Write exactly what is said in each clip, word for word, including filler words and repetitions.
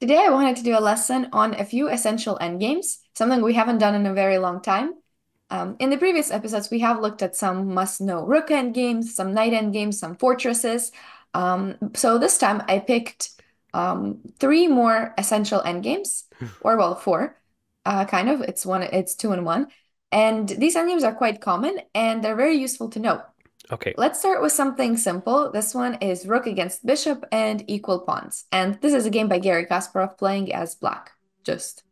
Today I wanted to do a lesson on a few essential endgames, something we haven't done in a very long time. Um, in the previous episodes, we have looked at some must-know rook endgames, some knight endgames, some fortresses. Um, so this time I picked um, three more essential endgames, or well, four, uh, kind of. It's one, it's two and one. And these endgames are quite common and they're very useful to know. Okay. Let's start with something simple. This one is rook against bishop and equal pawns. And this is a game by Garry Kasparov playing as black. Just,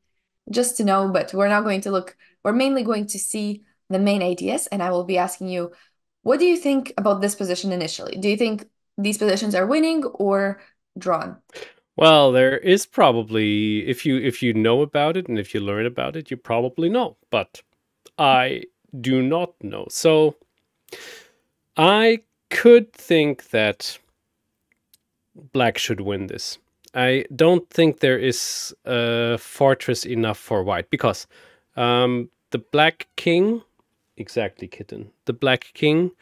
just to know, but we're not going to look, we're mainly going to see the main ideas. And I will be asking you, what do you think about this position initially? Do you think these positions are winning or drawn? Well, there is probably, if you, if you know about it and if you learn about it, you probably know, but I do not know. So I could think that black should win this. I don't think there is a fortress enough for white, because um, the black king, exactly kitten, the black king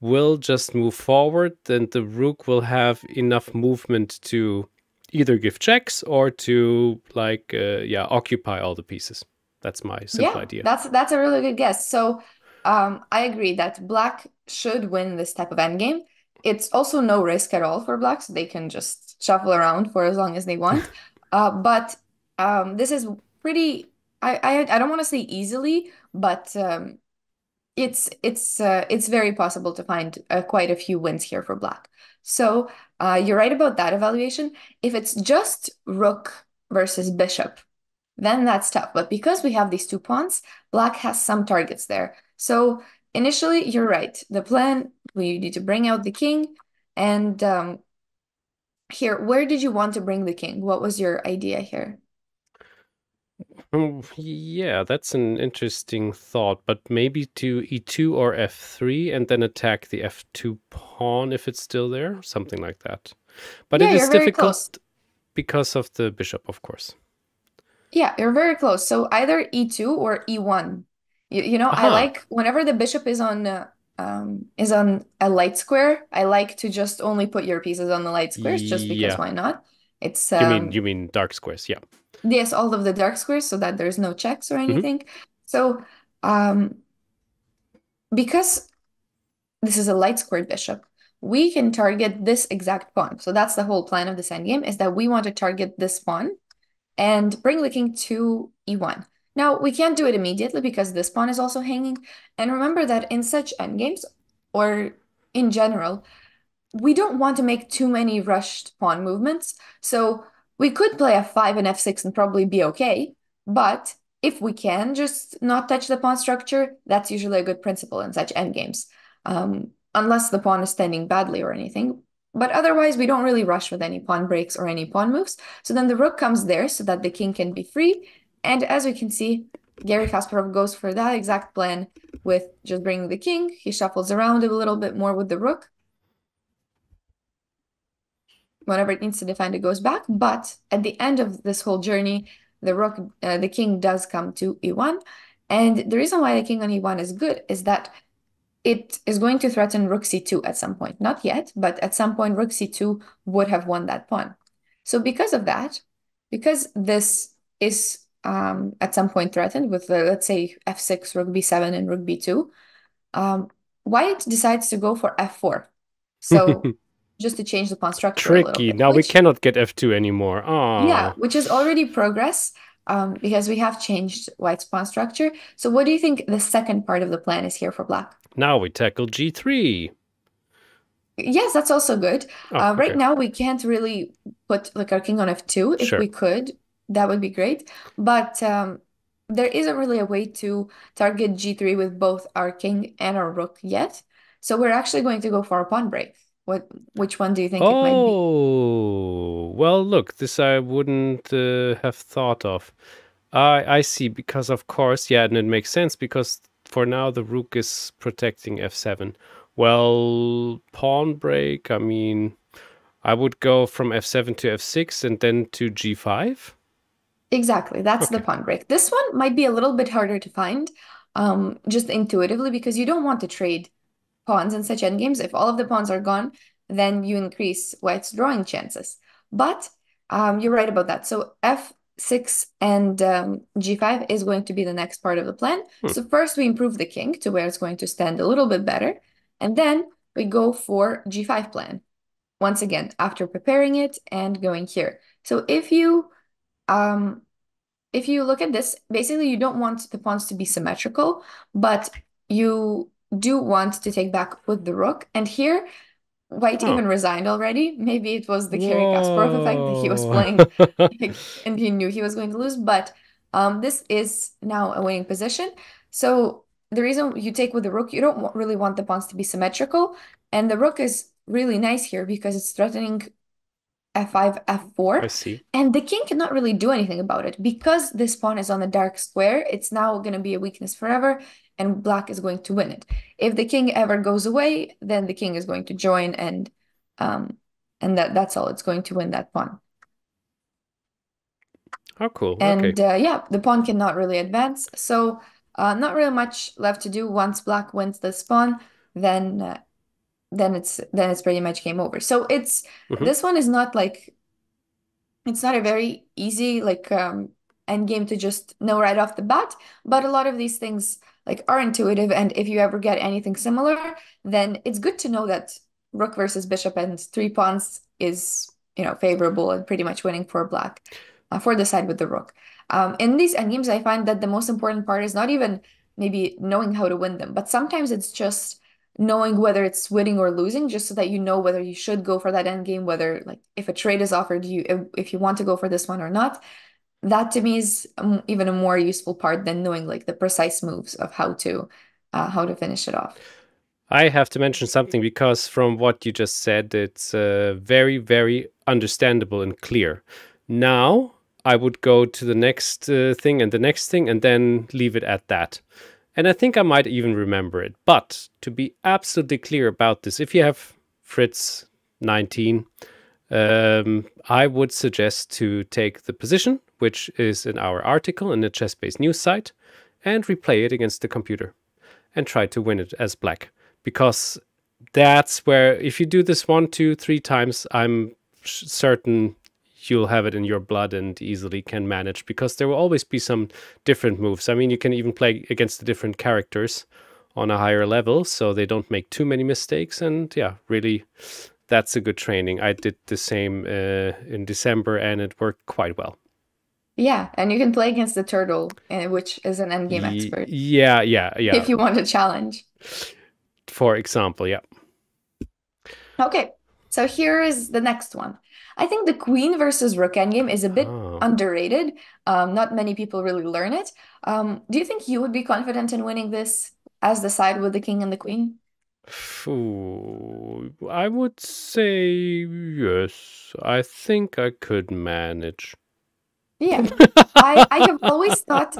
will just move forward, and the rook will have enough movement to either give checks or to, like, uh, yeah, occupy all the pieces. That's my simple yeah, idea. That's, that's a really good guess. So um, I agree that black should win this type of endgame. It's also no risk at all for black, so they can just shuffle around for as long as they want. uh, but um, this is pretty, I, I, I don't want to say easily, but um, it's, it's, uh, it's very possible to find uh, quite a few wins here for black. So uh, you're right about that evaluation. If it's just rook versus bishop, then that's tough. But because we have these two pawns, black has some targets there. So initially, you're right. The plan, we need to bring out the king. And um, here, where did you want to bring the king? What was your idea here? Um, yeah, that's an interesting thought. But maybe to e two or f three and then attack the f two pawn if it's still there. Something like that. But yeah, it is difficult because of the bishop, of course. Yeah, you're very close. So either e two or e one. You, you know, uh-huh. I like whenever the bishop is on uh, um, is on a light square, I like to just only put your pieces on the light squares, just because yeah. why not? It's um, you mean you mean dark squares, yeah. Yes, all of the dark squares, so that there's no checks or anything. Mm-hmm. So, um, because this is a light squared bishop, we can target this exact pawn. So that's the whole plan of this endgame, is that we want to target this pawn and bring the king to e one. Now, we can't do it immediately because this pawn is also hanging. And remember that in such endgames, or in general, we don't want to make too many rushed pawn movements. So we could play f five and f six and probably be okay. But if we can just not touch the pawn structure, that's usually a good principle in such endgames, um, unless the pawn is standing badly or anything. But otherwise, we don't really rush with any pawn breaks or any pawn moves. So then the rook comes there so that the king can be free. And as we can see, Garry Kasparov goes for that exact plan with just bringing the king. He shuffles around a little bit more with the rook. Whenever it needs to defend, it goes back. But at the end of this whole journey, the rook, uh, the king does come to e one. And the reason why the king on e one is good is that it is going to threaten rook c two at some point. Not yet, but at some point, rook c two would have won that pawn. So because of that, because this is Um, at some point threatened with, uh, let's say, f six, rook b seven, and rook b two, um, white decides to go for f four. So just to change the pawn structure. Tricky. A little bit, now which, we cannot get f two anymore. Aww. Yeah, which is already progress um, because we have changed white's pawn structure. So what do you think the second part of the plan is here for black? Now we tackle g three. Yes, that's also good. Oh, uh, right okay. now we can't really put like our king on f two. If sure. we could, that would be great, but um, there isn't really a way to target g three with both our king and our rook yet. So we're actually going to go for a pawn break. What? Which one do you think oh, it might be? Oh, well, look, this I wouldn't uh, have thought of. I I see, because of course, yeah, and it makes sense because for now the rook is protecting f seven. Well, pawn break. I mean, I would go from f seven to f six and then to g five. Exactly. That's okay. the pawn break. This one might be a little bit harder to find, um, just intuitively, because you don't want to trade pawns in such endgames. If all of the pawns are gone, then you increase white's drawing chances. But Um, you're right about that. So f six and um, g five is going to be the next part of the plan. Hmm. So first we improve the king to where it's going to stand a little bit better. And then we go for g five plan. Once again, after preparing it and going here. So if you um, if you look at this, basically you don't want the pawns to be symmetrical, but you do want to take back with the rook. And here, White oh. even resigned already. Maybe it was the Garry Kasparov effect that he was playing and he knew he was going to lose. But um, this is now a winning position. So the reason you take with the rook, you don't want, really want the pawns to be symmetrical. And the rook is really nice here because it's threatening f five, f four. I see. And the king cannot really do anything about it. Because this pawn is on the dark square, it's now going to be a weakness forever. And black is going to win it. If the king ever goes away, then the king is going to join, and um, and that that's all. It's going to win that pawn. Oh, cool. And okay. uh, yeah, the pawn cannot really advance. So uh, not really much left to do. Once black wins this pawn, then uh, then it's then it's pretty much game over. So it's mm-hmm. this one is not like it's not a very easy like um, end game to just know right off the bat. But a lot of these things like are intuitive, and if you ever get anything similar, then it's good to know that rook versus bishop and three pawns is, you know, favorable and pretty much winning for black, uh, for the side with the rook. Um, in these endgames, I find that the most important part is not even maybe knowing how to win them, but sometimes it's just knowing whether it's winning or losing, just so that you know whether you should go for that endgame, whether like if a trade is offered you, if, if you want to go for this one or not. That to me is even a more useful part than knowing like the precise moves of how to uh, how to finish it off. I have to mention something because from what you just said, it's uh, very, very understandable and clear. Now I would go to the next uh, thing and the next thing and then leave it at that. And I think I might even remember it. But to be absolutely clear about this, if you have Fritz nineteen, um, I would suggest to take the position, which is in our article in the ChessBase news site, and replay it against the computer and try to win it as black. Because that's where, if you do this one, two, three times, I'm certain you'll have it in your blood and easily can manage, because there will always be some different moves. I mean, you can even play against the different characters on a higher level, so they don't make too many mistakes. And yeah, really, that's a good training. I did the same uh, in December, and it worked quite well. Yeah, and you can play against the turtle, which is an endgame expert. Yeah, yeah, yeah. If you want a challenge. For example, yeah. Okay, so here is the next one. I think the queen versus rook endgame is a bit oh. underrated. Um, not many people really learn it. Um, do you think you would be confident in winning this as the side with the king and the queen? Ooh, I would say yes. I think I could manage. Yeah, I, I have always thought,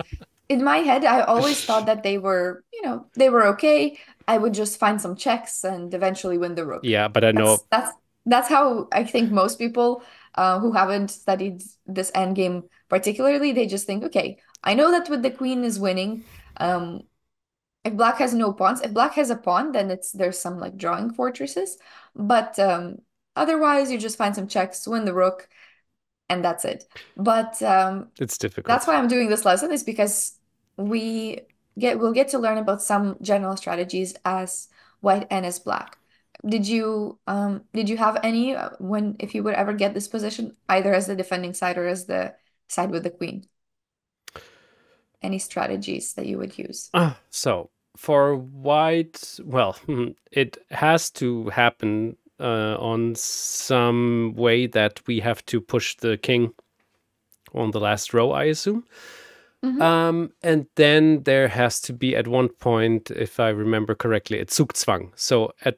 in my head, I always thought that they were, you know, they were okay. I would just find some checks and eventually win the rook. Yeah, but I know... That's that's, that's how I think most people uh, who haven't studied this endgame particularly, they just think, okay, I know that with the queen is winning. Um, if black has no pawns, if black has a pawn, then it's there's some like drawing fortresses. But um, otherwise, you just find some checks, win the rook, and that's it. But um, it's difficult. That's why I'm doing this lesson, is because we get we'll get to learn about some general strategies as white and as black. Did you um did you have any when if you would ever get this position, either as the defending side or as the side with the queen? Any strategies that you would use? Ah, so for white, well, it has to happen Uh, on some way that we have to push the king on the last row, I assume. Mm-hmm. Um, and then there has to be at one point, if I remember correctly, it's Zugzwang. So at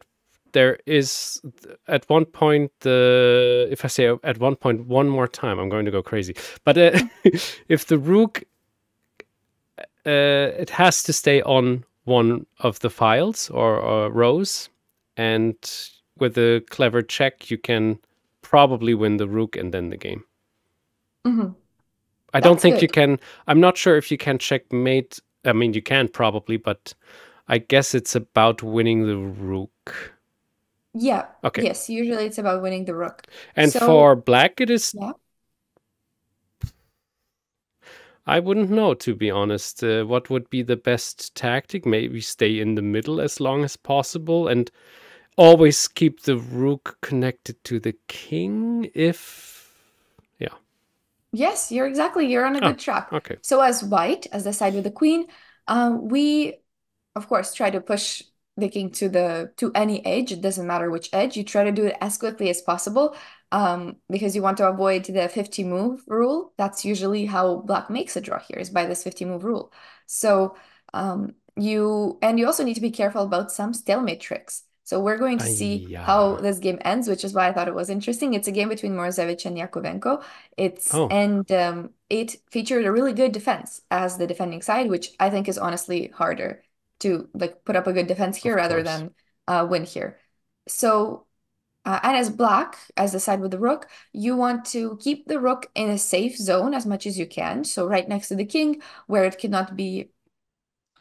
there is at one point the if I say at one point one more time, I'm going to go crazy. But uh, if the rook, uh, it has to stay on one of the files or, or rows, and with a clever check, you can probably win the rook and then the game. Mm-hmm. I don't That's think good. you can... I'm not sure if you can checkmate... I mean, you can probably, but I guess it's about winning the rook. Yeah. Okay. Yes, usually it's about winning the rook. And so, for black, it is yeah. I wouldn't know, to be honest. Uh, what would be the best tactic? Maybe stay in the middle as long as possible and always keep the rook connected to the king if... Yeah. Yes, you're exactly. You're on a ah, good track. Okay. So as white, as the side with the queen, uh, we, of course, try to push the king to the to any edge. It doesn't matter which edge. You try to do it as quickly as possible um, because you want to avoid the fifty move rule. That's usually how black makes a draw here, is by this fifty move rule. So um, you, and you also need to be careful about some stalemate tricks. So we're going to see Aye, uh... how this game ends, which is why I thought it was interesting. It's a game between Morozevich and Yakovenko. It's oh. and um, it featured a really good defense as the defending side, which I think is honestly harder to like put up a good defense here rather than uh, win here. So, uh, and as black, as the side with the rook, you want to keep the rook in a safe zone as much as you can. So right next to the king where it cannot be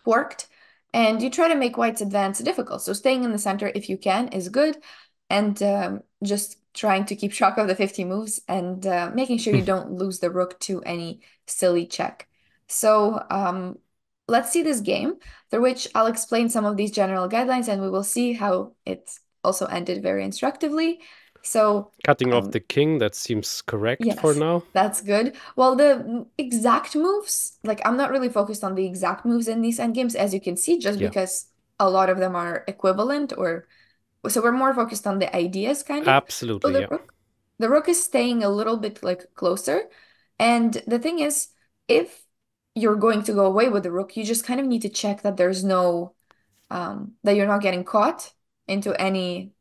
forked. And you try to make white's advance difficult. So staying in the center if you can is good. And um, just trying to keep track of the fifty moves and uh, making sure you don't lose the rook to any silly check. So, um, let's see this game, through which I'll explain some of these general guidelines, and we will see how it's also ended very instructively. So cutting um, off the king, that seems correct yes, for now. That's good. Well, the exact moves, like I'm not really focused on the exact moves in these endgames, as you can see, just yeah. because a lot of them are equivalent, or so we're more focused on the ideas kind of. Absolutely. So the, yeah. rook, the rook is staying a little bit like closer. And the thing is, if you're going to go away with the rook, you just kind of need to check that there's no, um, that you're not getting caught into any,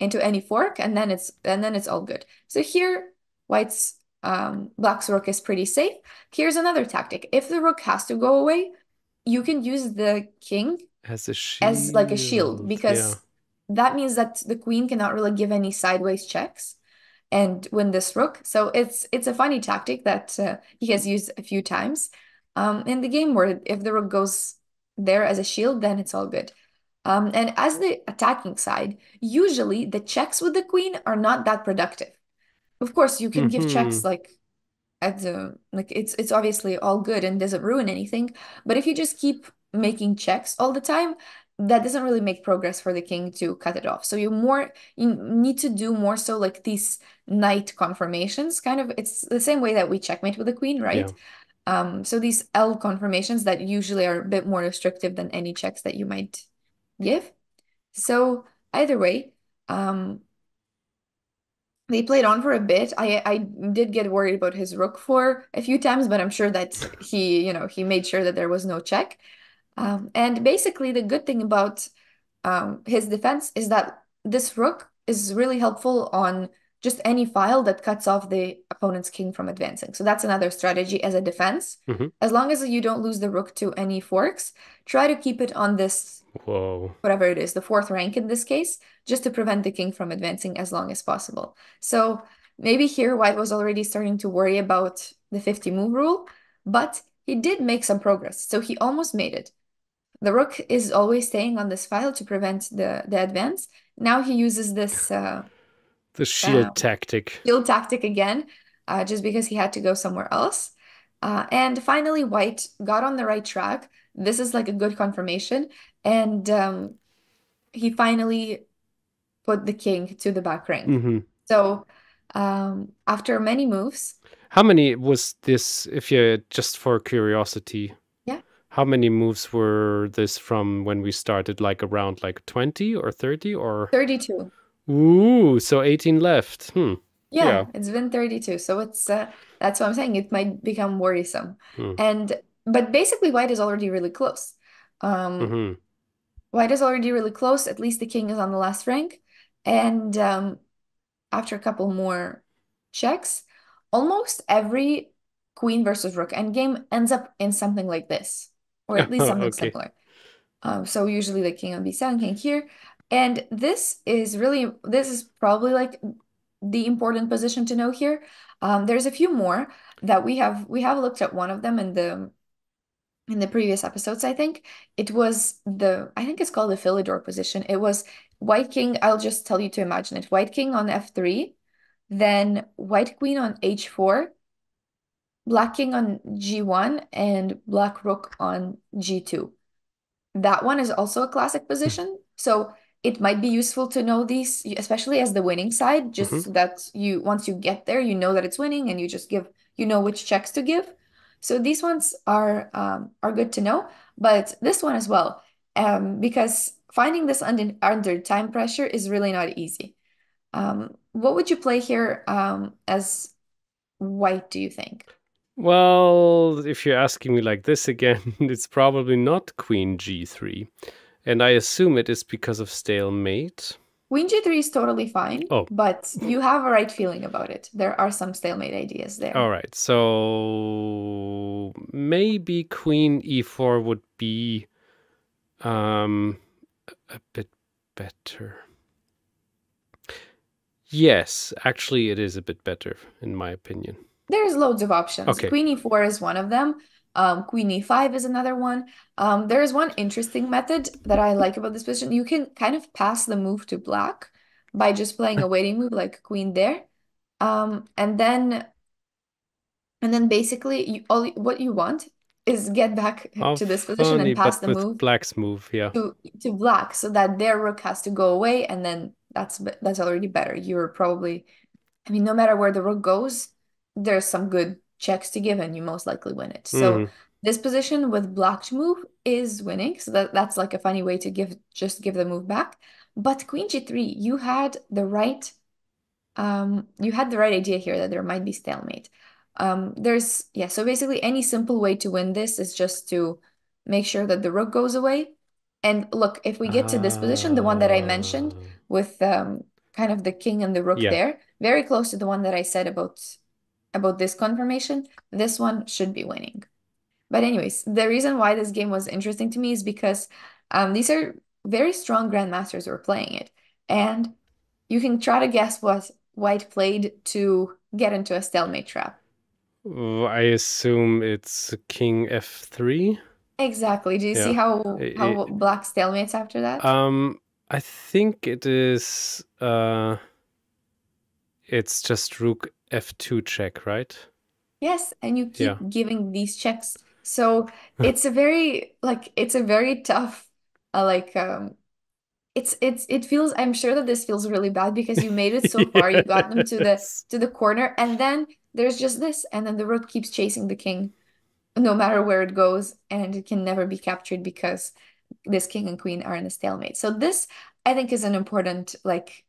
into any fork, and then it's, and then it's all good. So here, white's, um, black's rook is pretty safe. Here's another tactic. If the rook has to go away, you can use the king as a shield, as like a shield, because yeah. that means that the queen cannot really give any sideways checks and win this rook. So it's, it's a funny tactic that uh, he has used a few times. Um, in the game where if the rook goes there as a shield, then it's all good. Um, and as the attacking side, usually the checks with the queen are not that productive. Of course, you can mm-hmm. give checks like at the like it's it's obviously all good and doesn't ruin anything. But if you just keep making checks all the time, that doesn't really make progress for the king to cut it off. So you more you need to do more so like these knight confirmations. Kind of it's the same way that we checkmate with the queen, right? Yeah. Um, so these L confirmations that usually are a bit more restrictive than any checks that you might give. So either way, um, they played on for a bit. I, I did get worried about his rook for a few times, but I'm sure that he, you know, he made sure that there was no check. Um, and basically the good thing about um, his defense is that this rook is really helpful on just any file that cuts off the opponent's king from advancing. So that's another strategy as a defense. Mm-hmm. As long as you don't lose the rook to any forks, try to keep it on this, Whoa. whatever it is, the fourth rank in this case, just to prevent the king from advancing as long as possible. So maybe here white was already starting to worry about the fifty move rule, but he did make some progress. So he almost made it. The rook is always staying on this file to prevent the, the advance. Now he uses this... Uh, The shield uh, tactic. Shield tactic again, uh, just because he had to go somewhere else. Uh, and finally, white got on the right track. This is like a good confirmation. And um, he finally put the king to the back rank. Mm-hmm. So um, after many moves... How many was this, if you're just for curiosity? Yeah. How many moves were this from when we started, like around like twenty or thirty or... thirty-two. Ooh, so eighteen left. Hmm. Yeah, yeah, it's been thirty-two. So it's uh, that's what I'm saying. It might become worrisome. Mm. And but basically, white is already really close. Um, mm-hmm. White is already really close. At least the king is on the last rank. And um, after a couple more checks, almost every queen versus rook endgame ends up in something like this, or at least something okay. similar. Um, so usually, the king on b seven, king here. And this is really, this is probably like the important position to know here. Um, there's a few more that we have, we have looked at one of them in the, in the previous episodes, I think. It was the, I think it's called the Philidor position. It was white king, I'll just tell you to imagine it. White king on f three, then white queen on h four, blacking on g one and black rook on g two. That one is also a classic position. So it might be useful to know these, especially as the winning side, just mm-hmm. so that you, once you get there, you know that it's winning and you just give, you know which checks to give. So these ones are um, are good to know, but this one as well, um, because finding this under, under time pressure is really not easy. Um, what would you play here um, as white, do you think? Well, if you're asking me like this again, it's probably not queen g three. And I assume it is because of stalemate. Queen g three is totally fine, oh. but you have a right feeling about it. There are some stalemate ideas there. All right, so maybe queen e four would be um, a bit better. Yes, actually it is a bit better, in my opinion. There's loads of options. Okay. Queen e four is one of them. Um, queen e five is another one. Um, there is one interesting method that I like about this position. You can kind of pass the move to black by just playing a waiting move like queen there. Um, and then and then basically you, all what you want is get back oh, to this position funny, and pass the move, black's move yeah. to, to black so that their rook has to go away, and then that's that's already better. You're probably, I mean, no matter where the rook goes, there's some good checks to give and you most likely win it. So mm. this position with black to move is winning. So that, that's like a funny way to give just give the move back. But queen g three, you had the right um you had the right idea here that there might be stalemate. Um there's yeah, so basically any simple way to win this is just to make sure that the rook goes away. And look, if we get to this position, the one that I mentioned with um kind of the king and the rook yeah. there, very close to the one that I said about about this confirmation, this one should be winning. But anyways, the reason why this game was interesting to me is because um, these are very strong grandmasters who are playing it. And you can try to guess what white played to get into a stalemate trap. I assume it's king f three. Exactly. Do you yeah. see how, how it, black stalemates after that? Um, I think it is... Uh, it's just rook f two check, right? Yes, and you keep yeah. giving these checks. So it's a very like it's a very tough uh, like um it's it's it feels, I'm sure that this feels really bad because you made it so yes. far, you got them to the to the corner, and then there's just this, and then the rook keeps chasing the king no matter where it goes, and it can never be captured because this king and queen are in a stalemate. So this, I think, is an important like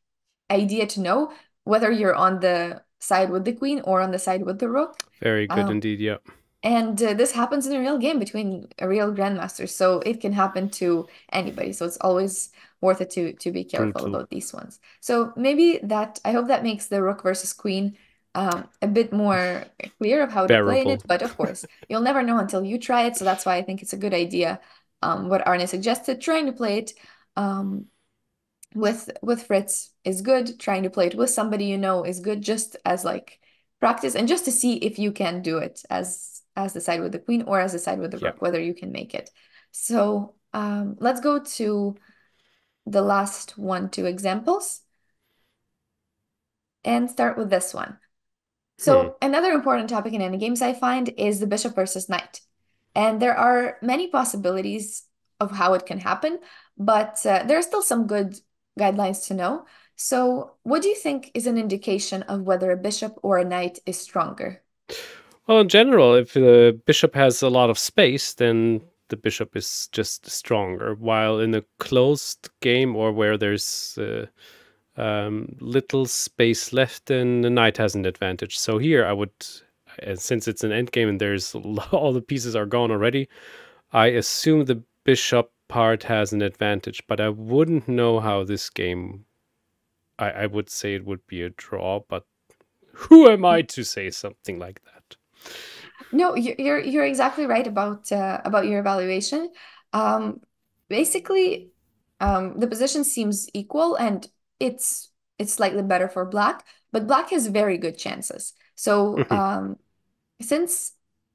idea to know, whether you're on the side with the queen or on the side with the rook. Very good um, indeed, yeah. And uh, this happens in a real game between a real grandmaster, so it can happen to anybody. So it's always worth it to to be careful Brutal. About these ones. So maybe that, I hope that makes the rook versus queen um, a bit more clear of how Bearable. To play it. But of course, you'll never know until you try it. So that's why I think it's a good idea um, what Arne suggested, trying to play it um, with with Fritz is good, trying to play it with somebody you know is good, just as like practice and just to see if you can do it as as the side with the queen or as the side with the yeah. rook, whether you can make it. So um let's go to the last one, two examples, and start with this one. So hmm. another important topic in any games I find is the bishop versus knight, and there are many possibilities of how it can happen, but uh, there are still some good guidelines to know. So what do you think is an indication of whether a bishop or a knight is stronger? Well, in general, if the bishop has a lot of space, then the bishop is just stronger, while in a closed game or where there's uh, um, little space left, then the knight has an advantage. So here I would, and since it's an endgame and there's all the pieces are gone already, I assume the bishop part has an advantage, but I wouldn't know how this game, I, I would say it would be a draw, but who am I to say something like that? No, you're you're exactly right about uh, about your evaluation. Um, basically, um, the position seems equal, and it's it's slightly better for black, but black has very good chances. So um, since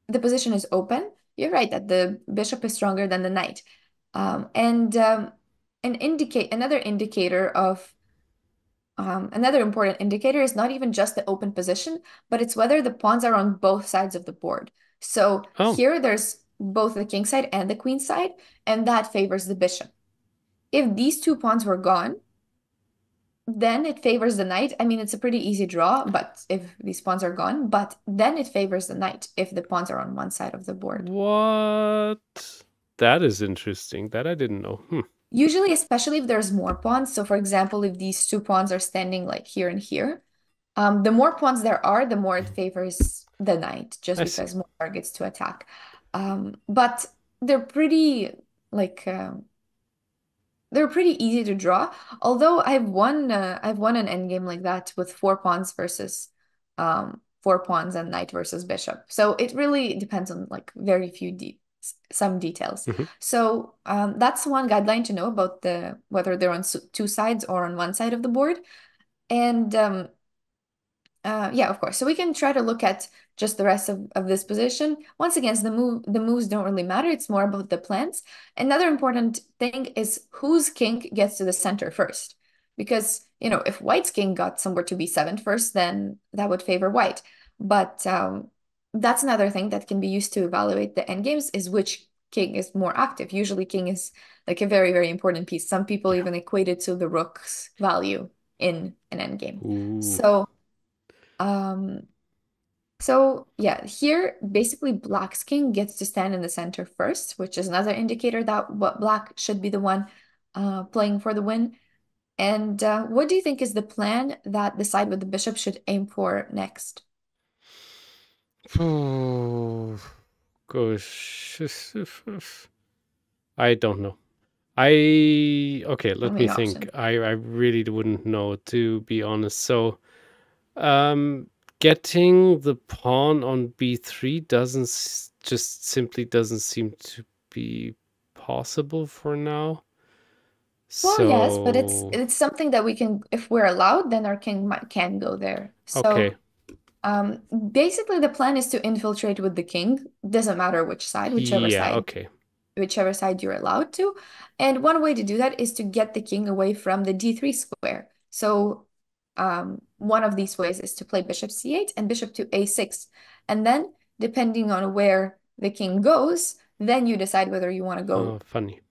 the position is open, you're right that the bishop is stronger than the knight. Um, and um, an indicate another indicator of Um, another important indicator is not even just the open position, but it's whether the pawns are on both sides of the board. So oh. here there's both the king side and the queen side, and that favors the bishop. If these two pawns were gone, then it favors the knight. I mean, it's a pretty easy draw, but if these pawns are gone, but then it favors the knight if the pawns are on one side of the board. What? That is interesting. That I didn't know. Hmm. Usually, especially if there's more pawns. So, for example, if these two pawns are standing like here and here, um, the more pawns there are, the more it favors the knight, just I because see. more targets to attack. Um, but they're pretty like um, they're pretty easy to draw. Although I've won, uh, I've won an endgame like that with four pawns versus um, four pawns and knight versus bishop. So it really depends on like very few deep. some details. Mm-hmm. So um, that's one guideline to know about the whether they're on two sides or on one side of the board. And um, uh, yeah, of course. So we can try to look at just the rest of, of this position. Once again, the move the moves don't really matter. It's more about the plans. Another important thing is whose king gets to the center first. Because, you know, if white's king got somewhere to b seven first, then that would favor white. But um, that's another thing that can be used to evaluate the endgames is which king is more active. Usually king is like a very, very important piece. Some people yeah. even equate it to the rook's value in an endgame. Ooh. So, um, so yeah, here basically black's king gets to stand in the center first, which is another indicator that what black should be the one uh, playing for the win. And uh, what do you think is the plan that the side with the bishop should aim for next? Oh gosh, I don't know. I okay, let me think. I, I really wouldn't know, to be honest. So um getting the pawn on b three doesn't just simply doesn't seem to be possible for now. Well, so... yes, but it's it's something that we can, if we're allowed, then our king might, can go there. So okay. Um, basically the plan is to infiltrate with the king. Doesn't matter which side, whichever yeah, side, okay. whichever side you're allowed to. And one way to do that is to get the king away from the d three square. So, um, one of these ways is to play bishop c eight and bishop to a six. And then, depending on where the king goes, then you decide whether you want to go oh, funny.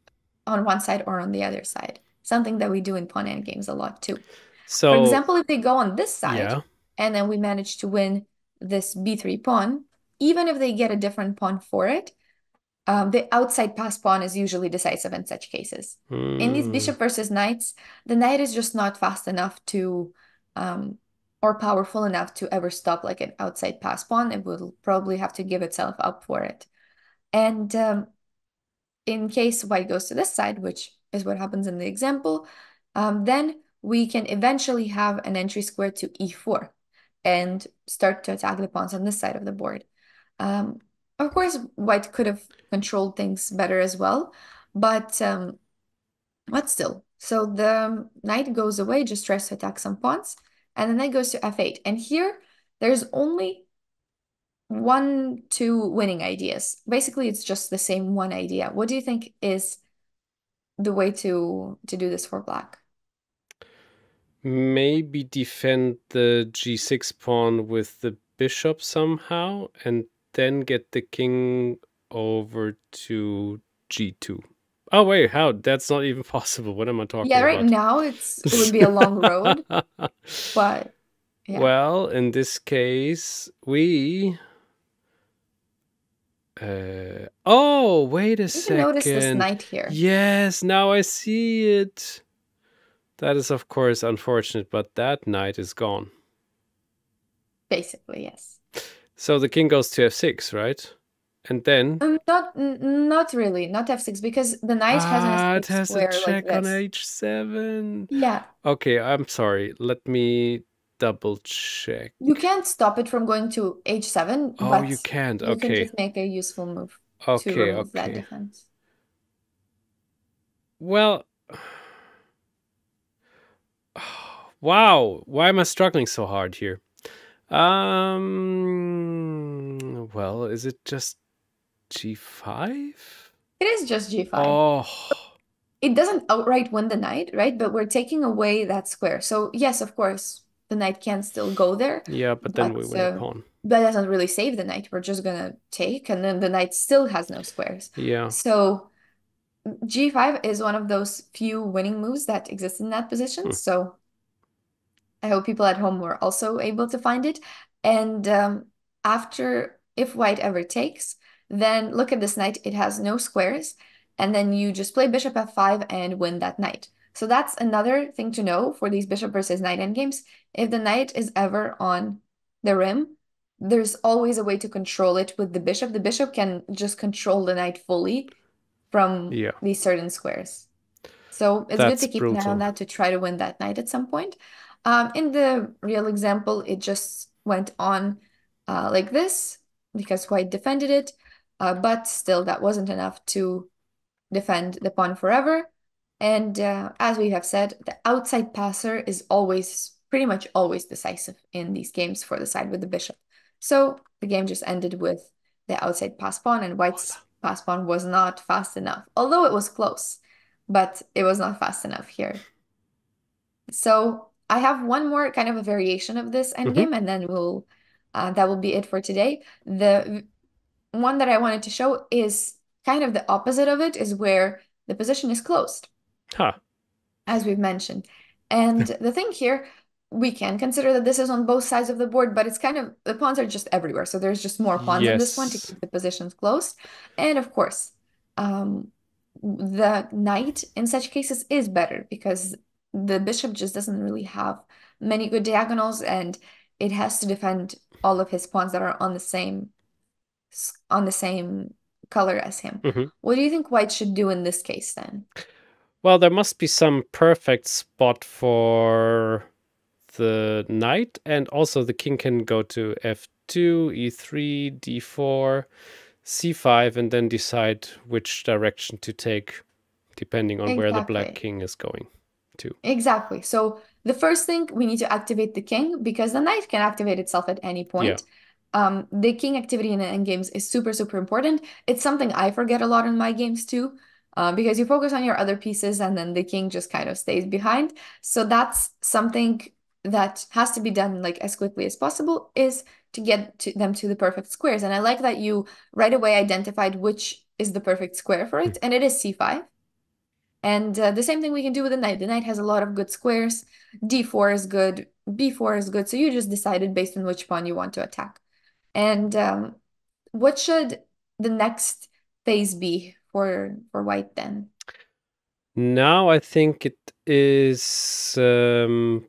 on one side or on the other side. Something that we do in pawn endgames a lot too. So, for example, if they go on this side, yeah. and then we manage to win this b three pawn, even if they get a different pawn for it, um, the outside pass pawn is usually decisive in such cases. Mm. In these bishop versus knights, the knight is just not fast enough to, um, or powerful enough to ever stop like an outside pass pawn. It will probably have to give itself up for it. And um, in case white goes to this side, which is what happens in the example, um, then we can eventually have an entry square to e four. And start to attack the pawns on this side of the board. Um, of course, white could have controlled things better as well, but um, but still. So the knight goes away, just tries to attack some pawns, and the knight goes to f eight. And here, there's only one, two winning ideas. Basically, it's just the same one idea. What do you think is the way to, to do this for black? Maybe defend the g six pawn with the bishop somehow, and then get the king over to g two. Oh wait, how? That's not even possible. What am I talking about? Yeah, right about? now it's it would be a long road. But yeah. Well, in this case, we. Uh, oh wait a you second! You notice this knight here. Yes, now I see it. That is, of course, unfortunate, but that knight is gone. Basically, yes. So the king goes to f six, right? And then... Um, not not really, not f six, because the knight ah, has an it has a check like on h seven. Yeah. Okay, I'm sorry. Let me double check. You can't stop it from going to h seven. Oh, but you can't. Okay. You can just make a useful move okay, to remove okay. that defense. Well... Wow, why am I struggling so hard here? Um, well, is it just g five? It is just g five. Oh. it doesn't outright win the knight, right? But we're taking away that square. So yes, of course, the knight can still go there. Yeah, but then but, we win uh, a pawn. That doesn't really save the knight. We're just gonna take, and then the knight still has no squares. Yeah. So g five is one of those few winning moves that exist in that position. Hmm. So I hope people at home were also able to find it. And um, after, if white ever takes, then look at this knight. It has no squares. And then you just play bishop f five and win that knight. So that's another thing to know for these bishop versus knight endgames. If the knight is ever on the rim, there's always a way to control it with the bishop. The bishop can just control the knight fully from yeah. these certain squares. So it's that's good to keep brutal. an eye on that to try to win that knight at some point. Um, in the real example, it just went on uh, like this because white defended it, uh, but still that wasn't enough to defend the pawn forever. And uh, as we have said, the outside passer is always, pretty much always decisive in these games for the side with the bishop. So the game just ended with the outside pass pawn, and white's pass pawn was not fast enough, although it was close, but it was not fast enough here. So I have one more kind of a variation of this endgame, mm-hmm. and then we'll uh, that will be it for today. The one that I wanted to show is kind of the opposite of it, is where the position is closed, huh. as we've mentioned. And the thing here, we can consider that this is on both sides of the board, but it's kind of, the pawns are just everywhere. So there's just more pawns yes. on this one to keep the positions closed. And of course, um, the knight in such cases is better because the bishop just doesn't really have many good diagonals, and it has to defend all of his pawns that are on the same on the same color as him. Mm-hmm. What do you think white should do in this case then? Well, there must be some perfect spot for the knight, and also the king can go to f two, e three, d four, c five, and then decide which direction to take depending on exactly. where the black king is going. Too. Exactly. So the first thing, we need to activate the king, because the knight can activate itself at any point. Yeah. Um, the king activity in endgames is super, super important. It's something I forget a lot in my games too, uh, because you focus on your other pieces and then the king just kind of stays behind. So that's something that has to be done like as quickly as possible, is to get to them to the perfect squares. And I like that you right away identified which is the perfect square for it, mm. and it is c five. And uh, the same thing we can do with the knight. The knight has a lot of good squares. d four is good. b four is good. So you just decided based on which pawn you want to attack. And um, what should the next phase be for, for white then? Now I think it is um,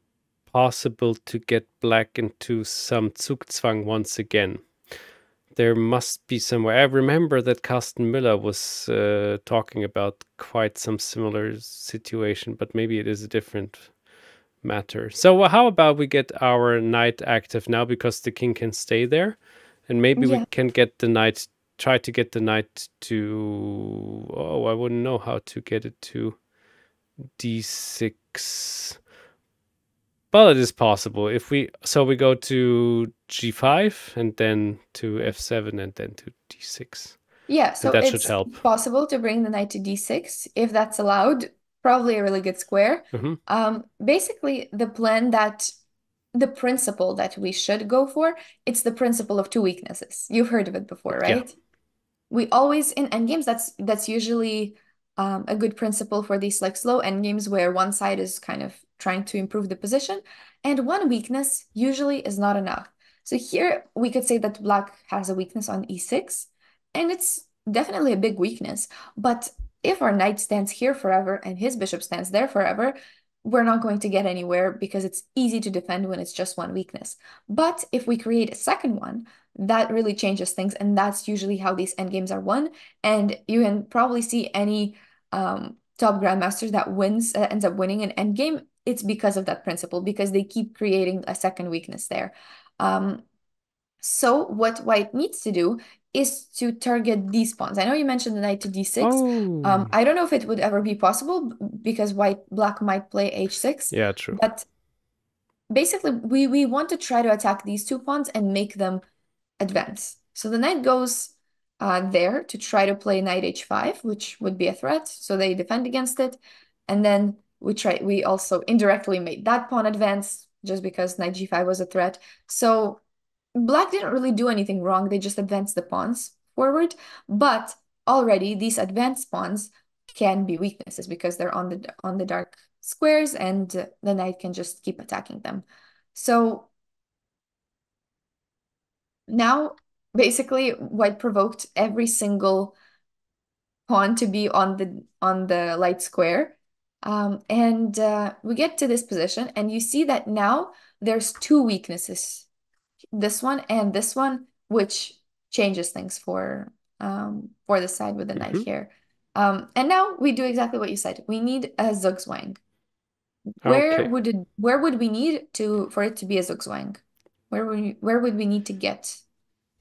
possible to get black into some Zugzwang once again. There must be somewhere. I remember that Carsten Müller was uh, talking about quite some similar situation, but maybe it is a different matter. So how about we get our knight active now, because the king can stay there, and maybe yeah. we can get the knight, try to get the knight to, oh, I wouldn't know how to get it to d six. But it is possible if we, so we go to g five and then to f seven and then to d six. Yeah, so that should help. It's possible to bring the knight to d six if that's allowed. Probably a really good square. Mm-hmm. Um, basically, the plan that, the principle that we should go for, it's the principle of two weaknesses. You've heard of it before, right? Yeah. We always, in endgames, that's, that's usually um, a good principle for these like slow endgames where one side is kind of trying to improve the position, and one weakness usually is not enough. So here we could say that black has a weakness on e six, and it's definitely a big weakness, but if our knight stands here forever and his bishop stands there forever, we're not going to get anywhere because it's easy to defend when it's just one weakness. But if we create a second one, that really changes things, and that's usually how these endgames are won. And you can probably see any um, top grandmaster that wins, uh, ends up winning an endgame, it's because of that principle, because they keep creating a second weakness there. Um, so what white needs to do is to target these pawns. I know you mentioned the knight to d six. Oh. Um, I don't know if it would ever be possible because white black might play h six. Yeah, true. But basically, we, we want to try to attack these two pawns and make them advance. So the knight goes uh, there to try to play knight h five, which would be a threat. So they defend against it. And then we try. We also indirectly made that pawn advance just because knight g five was a threat. So black didn't really do anything wrong. They just advanced the pawns forward. But already these advanced pawns can be weaknesses because they're on the on the dark squares and the knight can just keep attacking them. So now, basically, white provoked every single pawn to be on the on the light square. Um, and uh, we get to this position, and you see that now there's two weaknesses, this one and this one, which changes things for um, for the side with the mm-hmm. knight here. Um, and now we do exactly what you said. We need a zugzwang. Where okay. would it, where would we need to for it to be a zugzwang? Where would we, where would we need to get?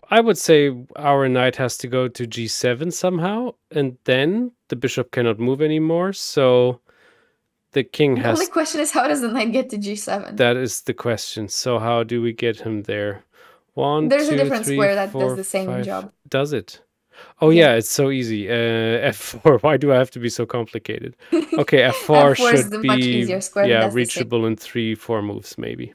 I would say our knight has to go to g seven somehow, and then the bishop cannot move anymore. So the king has. The only question is, how does the knight get to g seven? That is the question. So how do we get him there? One, There's two, a different three, square that four, does the same five. Job. Does it? Oh yeah, yeah, it's so easy. Uh, f four. Why do I have to be so complicated? Okay, f four, f four should be much easier square. Yeah, reachable in three, four moves maybe.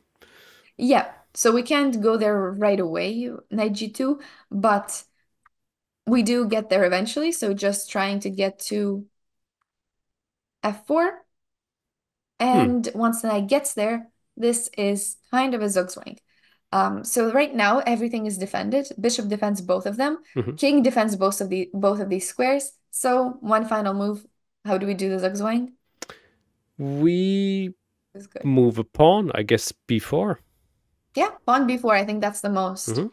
Yeah. So we can't go there right away, knight g two, but we do get there eventually. So just trying to get to f four. And hmm. once the knight gets there, this is kind of a zugzwang. Um, so right now, everything is defended. Bishop defends both of them. Mm-hmm. King defends both of, the, both of these squares. So one final move. How do we do the zugzwang? We move a pawn, I guess, b four. Yeah, pawn b four. I think that's the most mm-hmm.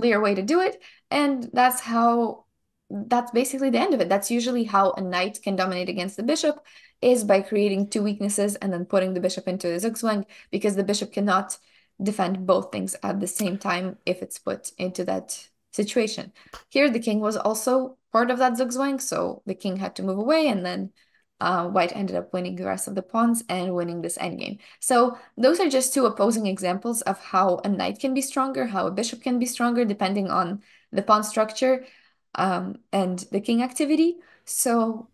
clear way to do it. And that's how, that's basically the end of it. That's usually how a knight can dominate against the bishop, is by creating two weaknesses and then putting the bishop into the zugzwang, because the bishop cannot defend both things at the same time if it's put into that situation. Here, the king was also part of that zugzwang, so the king had to move away, and then Uh, white ended up winning the rest of the pawns and winning this endgame. So those are just two opposing examples of how a knight can be stronger, how a bishop can be stronger, depending on the pawn structure um, and the king activity. So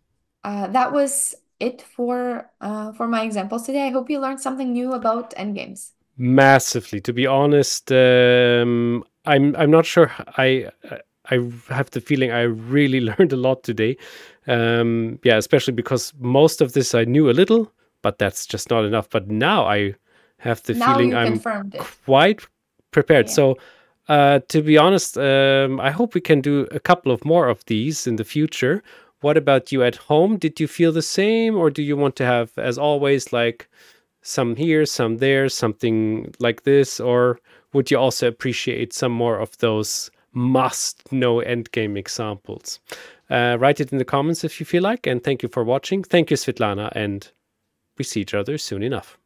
uh, that was it for, uh, for my examples today. I hope you learned something new about endgames. Massively. To be honest, um, I'm, I'm not sure I... Uh... I have the feeling I really learned a lot today. Um, yeah, especially because most of this I knew a little, but that's just not enough. But now I have the now feeling I'm quite prepared. Yeah. So uh, to be honest, um, I hope we can do a couple of more of these in the future. What about you at home? Did you feel the same, or do you want to have, as always, like some here, some there, something like this? Or would you also appreciate some more of those must know endgame examples? Uh, write it in the comments if you feel like, and thank you for watching. Thank you, Svitlana, and we see each other soon enough.